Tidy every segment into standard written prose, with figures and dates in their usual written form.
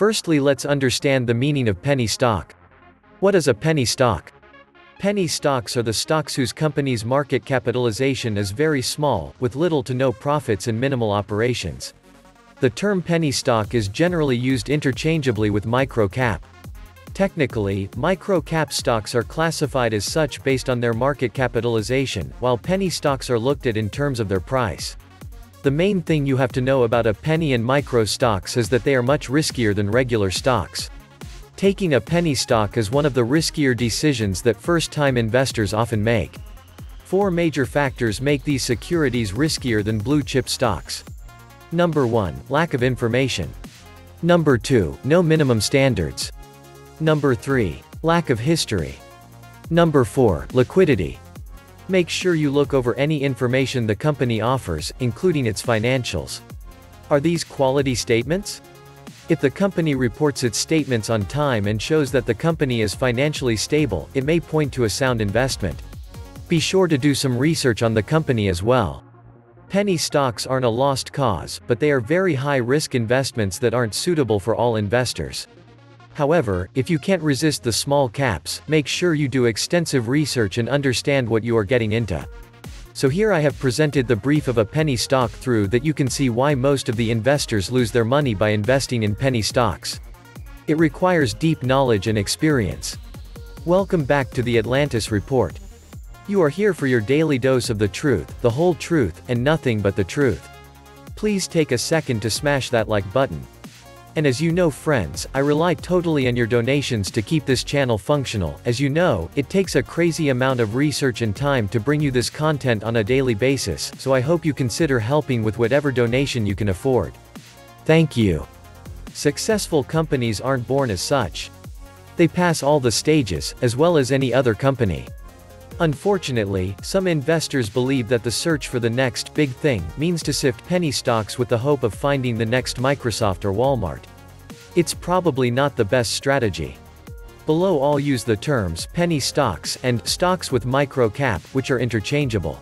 Firstly, let's understand the meaning of penny stock. What is a penny stock? Penny stocks are the stocks whose company's market capitalization is very small, with little to no profits and minimal operations. The term penny stock is generally used interchangeably with micro-cap. Technically, micro-cap stocks are classified as such based on their market capitalization, while penny stocks are looked at in terms of their price. The main thing you have to know about a penny and micro stocks is that they are much riskier than regular stocks. Taking a penny stock is one of the riskier decisions that first-time investors often make. Four major factors make these securities riskier than blue-chip stocks. Number 1, lack of information. Number 2, no minimum standards. Number 3, lack of history. Number 4, liquidity. Make sure you look over any information the company offers, including its financials. Are these quality statements? If the company reports its statements on time and shows that the company is financially stable, it may point to a sound investment. Be sure to do some research on the company as well. Penny stocks aren't a lost cause, but they are very high-risk investments that aren't suitable for all investors. However, if you can't resist the small caps, make sure you do extensive research and understand what you are getting into. So here I have presented the brief of a penny stock through that you can see why most of the investors lose their money by investing in penny stocks. It requires deep knowledge and experience. Welcome back to the Atlantis Report. You are here for your daily dose of the truth, the whole truth, and nothing but the truth. Please take a second to smash that like button. And as you know, friends, I rely totally on your donations to keep this channel functional. As you know, it takes a crazy amount of research and time to bring you this content on a daily basis, so I hope you consider helping with whatever donation you can afford. Thank you. Successful companies aren't born as such. They pass all the stages, as well as any other company. Unfortunately, some investors believe that the search for the next big thing means to sift penny stocks with the hope of finding the next Microsoft or Walmart. It's probably not the best strategy. Below I'll use the terms penny stocks and stocks with micro-cap, which are interchangeable.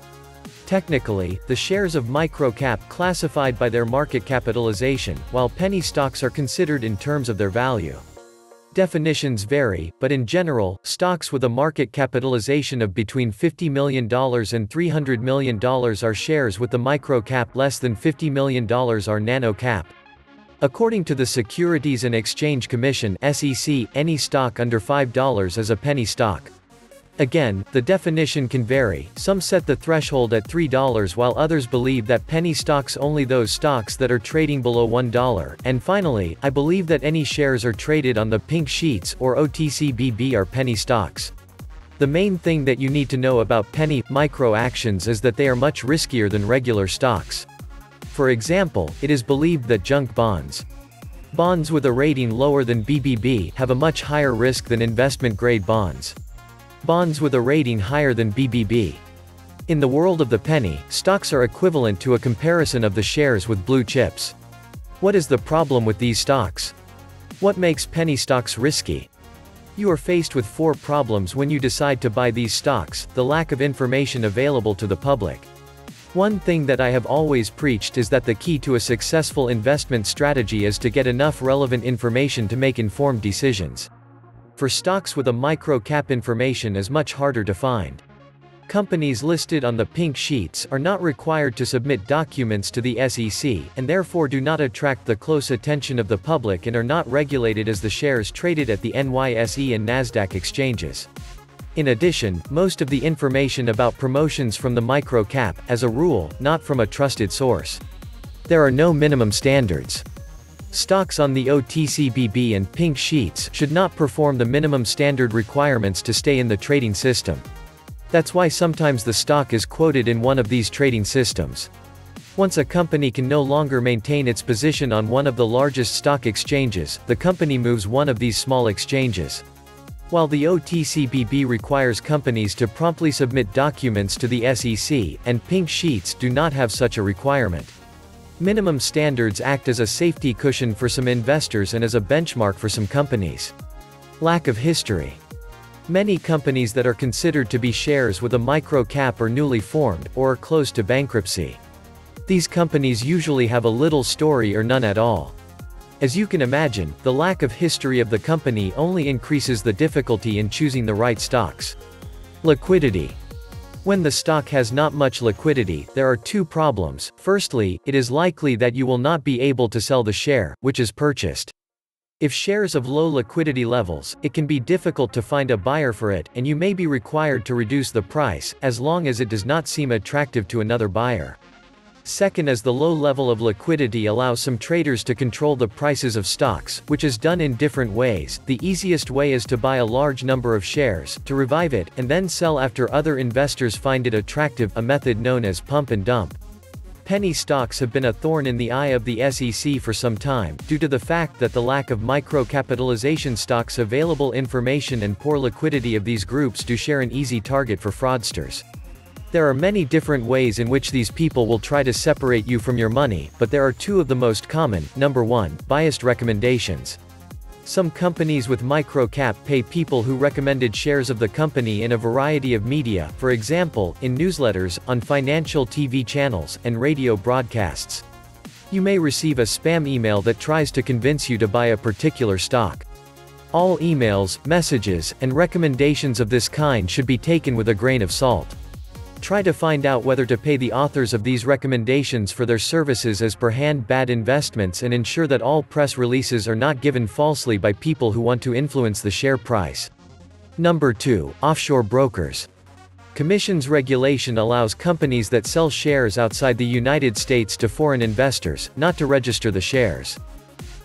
Technically, the shares of micro-cap classified by their market capitalization, while penny stocks are considered in terms of their value. Definitions vary, but in general, stocks with a market capitalization of between $50 million and $300 million are shares with the micro-cap, less than $50 million are nano-cap. According to the Securities and Exchange Commission (SEC), any stock under $5 is a penny stock. Again, the definition can vary. Some set the threshold at $3 while others believe that penny stocks only those stocks that are trading below $1. And finally, I believe that any shares are traded on the pink sheets or OTCBB are penny stocks. The main thing that you need to know about penny micro actions is that they are much riskier than regular stocks. For example, it is believed that junk bonds, bonds with a rating lower than BBB, have a much higher risk than investment-grade bonds, bonds with a rating higher than BBB. In the world of the penny, stocks are equivalent to a comparison of the shares with blue chips. What is the problem with these stocks? What makes penny stocks risky? You are faced with four problems when you decide to buy these stocks: the lack of information available to the public. One thing that I have always preached is that the key to a successful investment strategy is to get enough relevant information to make informed decisions. For stocks with a micro-cap, information is much harder to find. Companies listed on the pink sheets are not required to submit documents to the SEC, and therefore do not attract the close attention of the public and are not regulated as the shares traded at the NYSE and NASDAQ exchanges. In addition, most of the information about promotions from the micro-cap, as a rule, not from a trusted source. There are no minimum standards. Stocks on the OTCBB and pink sheets should not perform the minimum standard requirements to stay in the trading system. That's why sometimes the stock is quoted in one of these trading systems. Once a company can no longer maintain its position on one of the largest stock exchanges, the company moves one of these small exchanges. While the OTCBB requires companies to promptly submit documents to the SEC, and pink sheets do not have such a requirement. Minimum standards act as a safety cushion for some investors and as a benchmark for some companies. Lack of history. Many companies that are considered to be shares with a micro-cap are newly formed, or are close to bankruptcy. These companies usually have a little story or none at all. As you can imagine, the lack of history of the company only increases the difficulty in choosing the right stocks. Liquidity. When the stock has not much liquidity, there are two problems. Firstly, it is likely that you will not be able to sell the share, which is purchased. If shares have low liquidity levels, it can be difficult to find a buyer for it, and you may be required to reduce the price, as long as it does not seem attractive to another buyer. Second is the low level of liquidity allows some traders to control the prices of stocks, which is done in different ways. The easiest way is to buy a large number of shares, to revive it, and then sell after other investors find it attractive, a method known as pump and dump. Penny stocks have been a thorn in the eye of the SEC for some time, due to the fact that the lack of micro-capitalization stocks, available information and poor liquidity of these groups do share an easy target for fraudsters. There are many different ways in which these people will try to separate you from your money, but there are two of the most common. Number 1, biased recommendations. Some companies with microcap pay people who recommended shares of the company in a variety of media, for example, in newsletters, on financial TV channels, and radio broadcasts. You may receive a spam email that tries to convince you to buy a particular stock. All emails, messages, and recommendations of this kind should be taken with a grain of salt. Try to find out whether to pay the authors of these recommendations for their services as per hand bad investments, and ensure that all press releases are not given falsely by people who want to influence the share price. Number 2, offshore brokers. Commissions regulation allows companies that sell shares outside the United States to foreign investors, not to register the shares.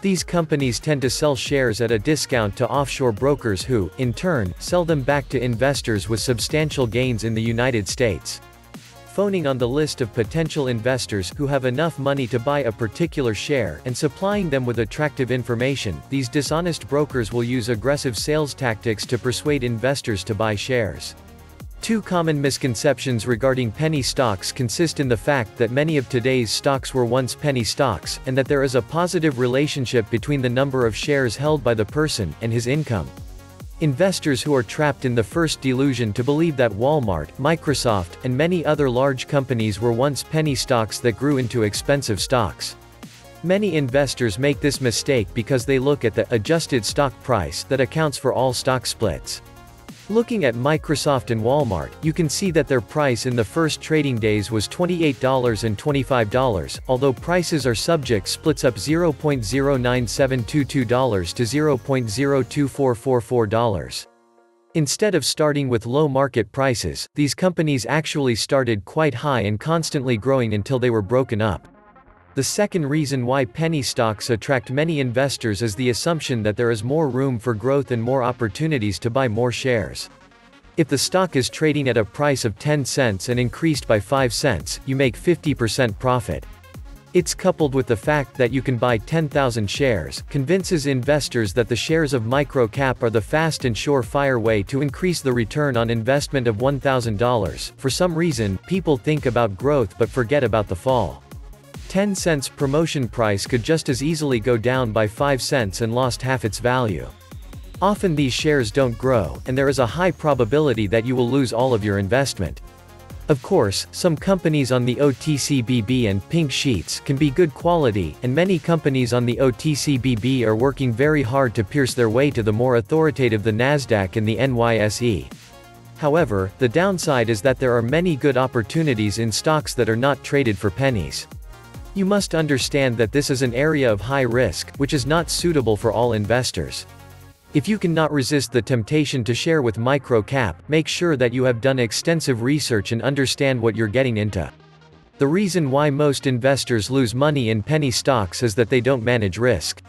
These companies tend to sell shares at a discount to offshore brokers who, in turn, sell them back to investors with substantial gains in the United States. Phoning on the list of potential investors who have enough money to buy a particular share and supplying them with attractive information, these dishonest brokers will use aggressive sales tactics to persuade investors to buy shares. Two common misconceptions regarding penny stocks consist in the fact that many of today's stocks were once penny stocks, and that there is a positive relationship between the number of shares held by the person and his income. Investors who are trapped in the first delusion to believe that Walmart, Microsoft, and many other large companies were once penny stocks that grew into expensive stocks. Many investors make this mistake because they look at the adjusted stock price that accounts for all stock splits. Looking at Microsoft and Walmart, you can see that their price in the first trading days was $28 and $25, although prices are subject splits up $0.09722 to $0.02444. Instead of starting with low market prices, these companies actually started quite high and constantly growing until they were broken up. The second reason why penny stocks attract many investors is the assumption that there is more room for growth and more opportunities to buy more shares. If the stock is trading at a price of 10 cents and increased by 5 cents, you make 50% profit. It's coupled with the fact that you can buy 10,000 shares, convinces investors that the shares of microcap are the fast and surefire way to increase the return on investment of $1,000. For some reason, people think about growth but forget about the fall. 10 cents promotion price could just as easily go down by 5 cents and lost half its value. Often these shares don't grow, and there is a high probability that you will lose all of your investment. Of course, some companies on the OTCBB and pink sheets can be good quality, and many companies on the OTCBB are working very hard to pierce their way to the more authoritative the NASDAQ and the NYSE. However, the downside is that there are many good opportunities in stocks that are not traded for pennies. You must understand that this is an area of high risk, which is not suitable for all investors. If you cannot resist the temptation to share with microcap, make sure that you have done extensive research and understand what you're getting into. The reason why most investors lose money in penny stocks is that they don't manage risk.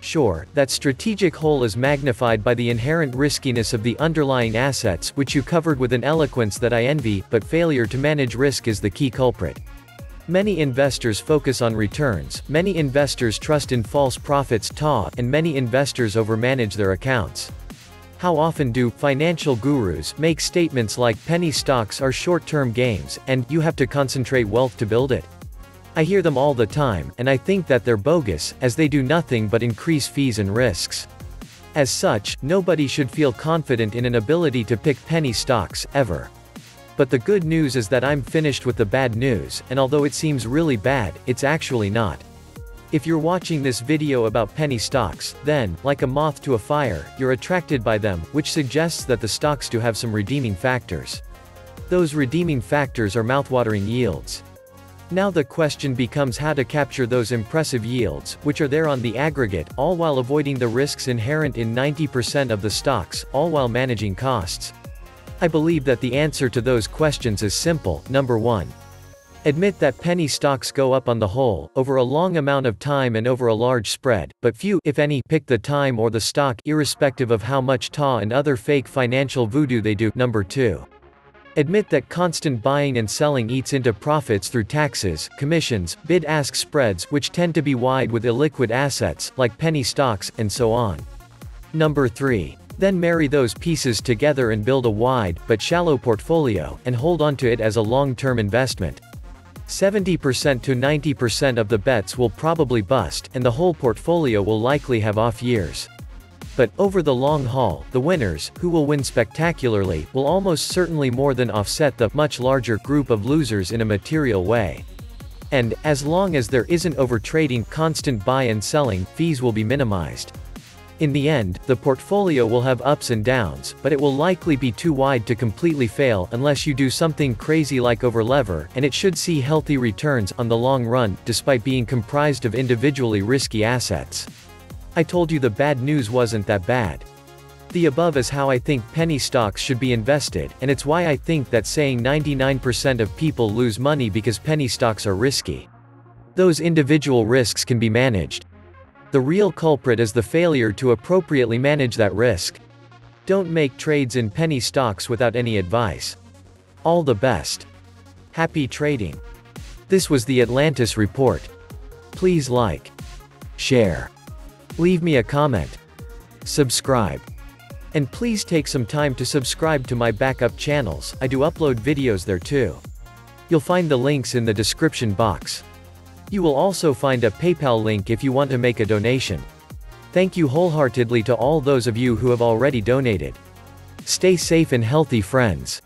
Sure, that strategic hole is magnified by the inherent riskiness of the underlying assets, which you covered with an eloquence that I envy, but failure to manage risk is the key culprit. Many investors focus on returns, many investors trust in false profits and many investors overmanage their accounts. How often do financial gurus make statements like penny stocks are short-term games, and you have to concentrate wealth to build it? I hear them all the time, and I think that they're bogus, as they do nothing but increase fees and risks. As such, nobody should feel confident in an ability to pick penny stocks, ever. But the good news is that I'm finished with the bad news, and although it seems really bad, it's actually not. If you're watching this video about penny stocks, then, like a moth to a fire, you're attracted by them, which suggests that the stocks do have some redeeming factors. Those redeeming factors are mouthwatering yields. Now the question becomes how to capture those impressive yields, which are there on the aggregate, all while avoiding the risks inherent in 90% of the stocks, all while managing costs. I believe that the answer to those questions is simple. Number 1. Admit that penny stocks go up on the whole, over a long amount of time and over a large spread, but few, if any, pick the time or the stock, irrespective of how much TA and other fake financial voodoo they do. Number 2. Admit that constant buying and selling eats into profits through taxes, commissions, bid-ask spreads, which tend to be wide with illiquid assets, like penny stocks, and so on. Number 3. Then marry those pieces together and build a wide, but shallow portfolio, and hold onto it as a long-term investment. 70% to 90% of the bets will probably bust, and the whole portfolio will likely have off years. But, over the long haul, the winners, who will win spectacularly, will almost certainly more than offset the much larger group of losers in a material way. And, as long as there isn't overtrading, constant buy and selling, fees will be minimized. In the end, the portfolio will have ups and downs, but it will likely be too wide to completely fail unless you do something crazy like overlever, and it should see healthy returns on the long run, despite being comprised of individually risky assets. I told you the bad news wasn't that bad. The above is how I think penny stocks should be invested, and it's why I think that saying 99% of people lose money because penny stocks are risky. Those individual risks can be managed. The real culprit is the failure to appropriately manage that risk. Don't make trades in penny stocks without any advice. All the best. Happy trading. This was the Atlantis Report. Please like, share, leave me a comment, subscribe, and please take some time to subscribe to my backup channels. I do upload videos there too. You'll find the links in the description box. You will also find a PayPal link if you want to make a donation. Thank you wholeheartedly to all those of you who have already donated. Stay safe and healthy, friends.